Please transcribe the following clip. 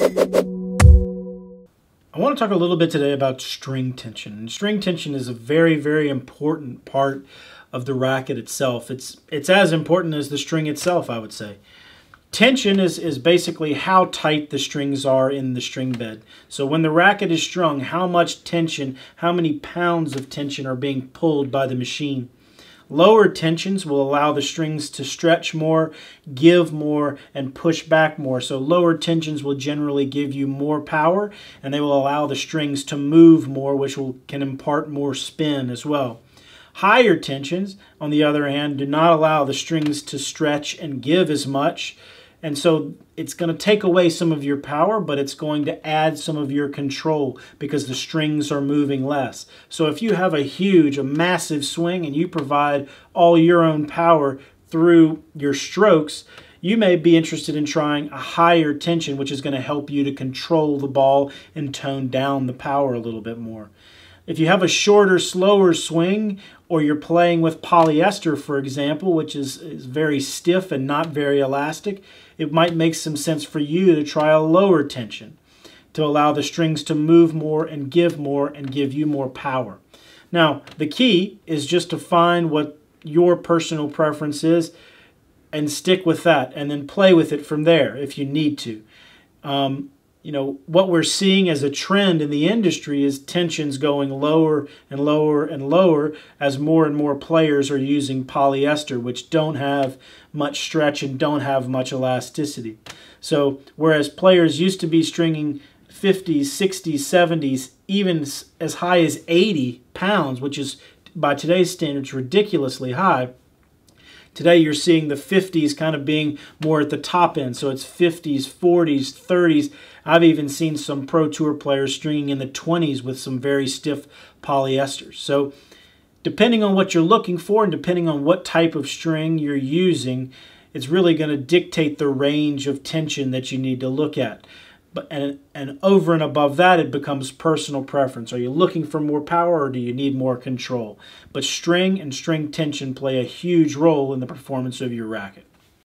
I want to talk a little bit today about string tension. And string tension is a very, very important part of the racket itself. It's as important as the string itself, I would say. Tension is basically how tight the strings are in the string bed. So when the racket is strung, how much tension, how many pounds of tension are being pulled by the machine. Lower tensions will allow the strings to stretch more, give more, and push back more. So lower tensions will generally give you more power, and they will allow the strings to move more, which can impart more spin as well. Higher tensions, on the other hand, do not allow the strings to stretch and give as much. And so it's going to take away some of your power, but it's going to add some of your control because the strings are moving less. So if you have a massive swing and you provide all your own power through your strokes, you may be interested in trying a higher tension, which is going to help you to control the ball and tone down the power a little bit more. If you have a shorter, slower swing, or you're playing with polyester, for example, which is very stiff and not very elastic, it might make some sense for you to try a lower tension to allow the strings to move more and give you more power. Now, the key is just to find what your personal preference is and stick with that, and then play with it from there if you need to. You know, what we're seeing as a trend in the industry is tensions going lower and lower and lower as more and more players are using polyester, which don't have much stretch and don't have much elasticity. So whereas players used to be stringing 50s, 60s, 70s, even as high as 80 pounds, which is by today's standards ridiculously high, today you're seeing the 50s kind of being more at the top end. So it's 50s, 40s, 30s. I've even seen some Pro Tour players stringing in the 20s with some very stiff polyesters. So depending on what you're looking for and depending on what type of string you're using, it's really going to dictate the range of tension that you need to look at. And over and above that, it becomes personal preference. Are you looking for more power or do you need more control? But string and string tension play a huge role in the performance of your racket.